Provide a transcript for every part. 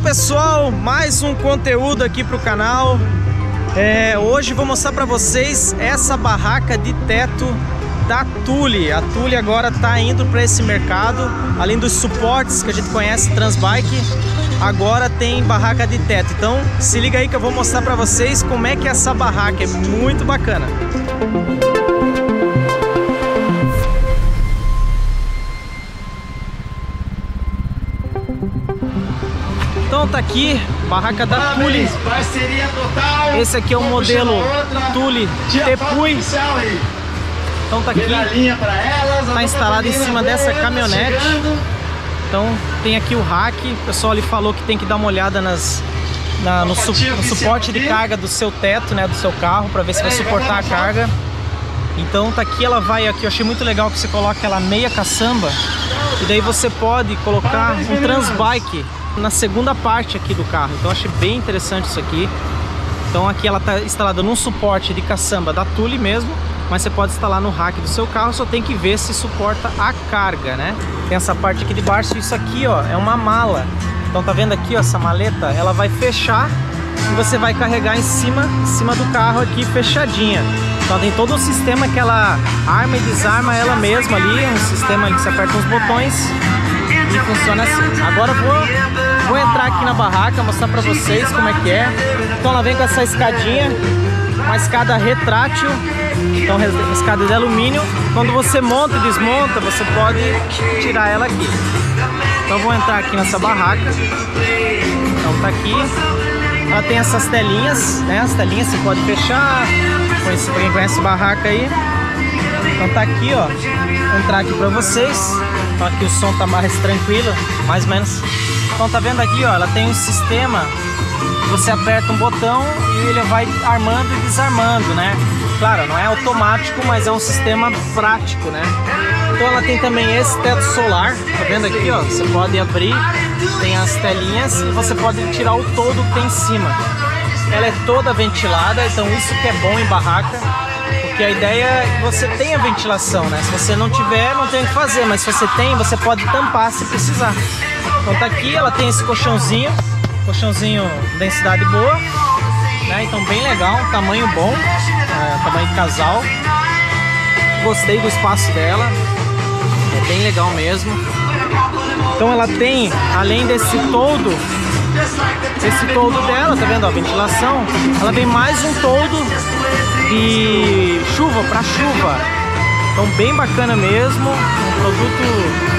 pessoal, mais um conteúdo aqui para o canal. Hoje vou mostrar para vocês essa barraca de teto da Thule. A Thule agora está indo para esse mercado, além dos suportes que a gente conhece, Transbike, agora tem barraca de teto. Então se liga aí que eu vou mostrar para vocês como é que é essa barraca, é muito bacana. Então tá aqui, barraca da Thule. Parceria total. Esse aqui é o modelo Thule Dia Tapui. Então tá aqui, tá instalado em cima dessa caminhonete. Então tem aqui o rack. O pessoal ali falou que tem que dar uma olhada no suporte de carga do seu teto, né, do seu carro, para ver se vai suportar a carga. Então tá aqui, ela vai aqui, eu achei muito legal que você coloca ela meia caçamba e daí você pode colocar um Transbike na segunda parte aqui do carro. Então eu achei bem interessante isso aqui. Então aqui ela está instalada num suporte de caçamba da Thule mesmo, mas você pode instalar no rack do seu carro, só tem que ver se suporta a carga, né? Tem essa parte aqui de baixo, isso aqui, ó, é uma mala. Então tá vendo aqui, ó, essa maleta, ela vai fechar e você vai carregar em cima do carro aqui, fechadinha. Então tem todo um sistema que ela arma e desarma ela mesma ali, um sistema que você aperta uns botões e funciona assim. Agora vou entrar aqui na barraca, mostrar pra vocês como é que é. Então ela vem com essa escadinha, uma escada retrátil, então escada de alumínio. Quando você monta e desmonta, você pode tirar ela aqui. Então vou entrar aqui nessa barraca. Então tá aqui, ela tem essas telinhas, né? As telinhas você pode fechar, quem conhece barraca aí. Então tá aqui, ó, vou entrar aqui pra vocês. Então aqui o som tá mais tranquilo, mais ou menos. Então tá vendo aqui, ó, ela tem um sistema, você aperta um botão e ele vai armando e desarmando, né? Claro, não é automático, mas é um sistema prático, né? Então ela tem também esse teto solar, tá vendo aqui, ó, você pode abrir, tem as telinhas e você pode tirar o todo que tem em cima. Ela é toda ventilada, então isso que é bom em barraca, porque a ideia é que você tenha ventilação, né? Se você não tiver, não tem o que fazer, mas se você tem, você pode tampar se precisar. Então tá aqui, ela tem esse colchãozinho densidade boa, né? Então bem legal, tamanho bom, tamanho de casal. Gostei do espaço dela, é bem legal mesmo. Então ela tem, além desse toldo, esse toldo dela, tá vendo, ó, ventilação, ela tem mais um toldo de chuva, para chuva. Então bem bacana mesmo, um produto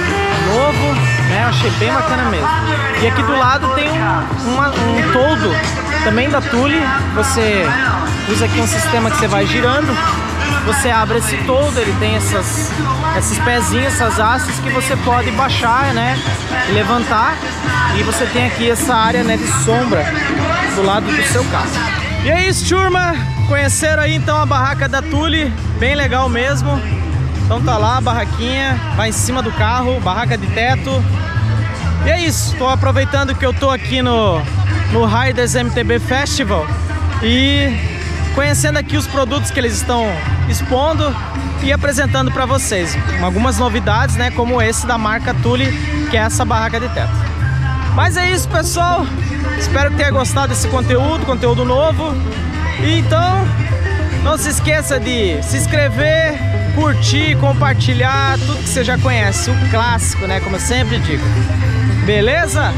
novo, né, achei bem bacana mesmo. E aqui do lado tem um toldo também da Thule, você usa aqui um sistema que você vai girando, você abre esse toldo, ele tem esses pezinhos, essas hastes que você pode baixar, né, e levantar, e você tem aqui essa área, né, de sombra do lado do seu carro. E é isso, turma, conheceram aí então a barraca da Thule, bem legal mesmo. Então tá lá a barraquinha, vai em cima do carro, barraca de teto. E é isso, tô aproveitando que eu tô aqui no Raiders MTB Festival e conhecendo aqui os produtos que eles estão expondo e apresentando para vocês. Algumas novidades, né, como esse da marca Thule, que é essa barraca de teto. Mas é isso, pessoal. Espero que tenha gostado desse conteúdo novo. E então, não se esqueça de se inscrever, curtir, compartilhar, tudo que você já conhece, o clássico, né, como eu sempre digo. Beleza?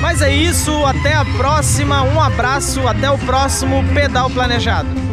Mas é isso, até a próxima, um abraço, até o próximo Pedal Planejado.